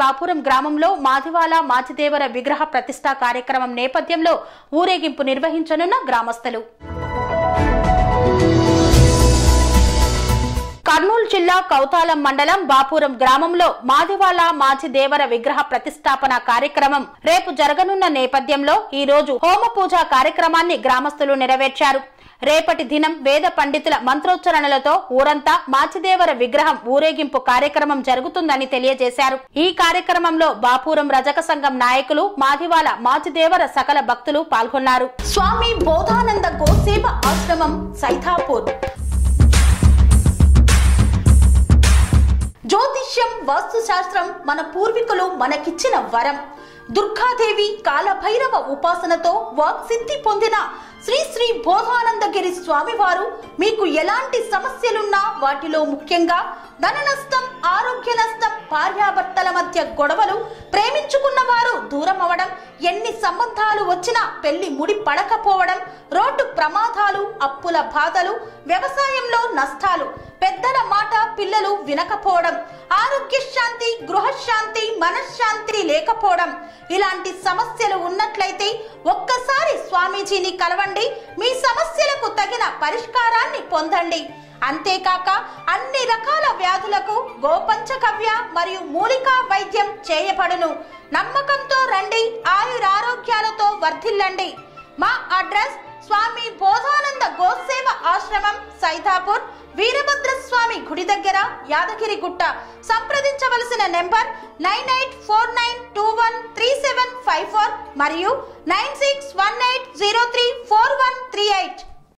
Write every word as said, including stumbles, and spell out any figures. బాపురం గ్రామంలో మాదివాళ మాచిదేవర విగ్రహ ప్రతిష్ఠ కార్యక్రమం నేపథ్యంలో ఊరేగింపు నిర్వహించనున్న గ్రామస్తులు. కర్నూలు జిల్లా కౌతాళం మండలం బాపురం గ్రామంలో మాదివాళ మాచిదేవర విగ్రహ ప్రతిష్టాపన కార్యక్రమం రేపు జరగనున్న నేపథ్యంలో ఈ రోజు హోమ పూజ కార్యక్రమాన్ని గ్రామస్తులు నెరవేర్చారు. రేపటి దినం వేద పండితుల మంత్రోచ్చరణలతో ఊరంతా మాచిదేవర విగ్రహం ఊరేగింపు కార్యక్రమం జరుగుతుందని తెలియజేశారు. ఈ కార్యక్రమంలో బాపురం రజక సంఘం నాయకులు, మాదివాళ మాచిదేవర సకల భక్తులు పాల్గొన్నారు. స్వామి బోధానంద గోసేవ ఆశ్రమం సైథాపూర్. జ్యోతిష్యం, వాస్తుశాస్త్రం మన పూర్వీకులు మనకిచ్చిన వరం. దుర్గాదేవి, కాలభైరవ ఉపాసనతో వాక్సిద్ధి పొందిన శ్రీ శ్రీ బోధానందగిరి స్వామివారు మీకు ఎలాంటి సమస్యలున్నా, వాటిలో ముఖ్యంగా ధన నష్టం, ఆరోగ్య నష్టం, భార్యాభర్తల మధ్య గొడవలు, ప్రేమించుకున్న వారు దూరం అవడం, ఎన్ని సంబంధాలు వచ్చినా పెళ్లి ముడి పడకపోవడం, రోడ్డు ప్రమాదాలు, అప్పుల బాధలు, వ్యవసాయంలో నష్టాలు, పెద్దల మాట పిల్లలు వినకపోవడం, ఆరోగ్య శాంతి, గృహశాంతి, మనశ్శాంతి లేకపోవడం, ఇలాంటి సమస్యలు ఉన్నట్లయితే ఒక్కసారి స్వామీజీని కలవండి. మీ సమస్యలకు తగిన పరిష్కారాన్ని పొందండి. అంతేకాక అన్ని రకాల వ్యాధులకు గోపంచకవ్య మరియు మూలికా వైద్యం చేయబడును. నమ్మకంతో రండి, ఆయురారోగ్యాలతో వర్ధిల్లండి. మా అడ్రస్ స్వామి బోధానంద గోసేవ ఆశ్రమం సైథాపూర్, వీరభద్ర స్వామి గుడి దగ్గర, యాదగిరి గుట్ట. సంప్రదించవలసిన number nine eight four nine two one three seven five four మరియు nine six one eight zero three four one three eight.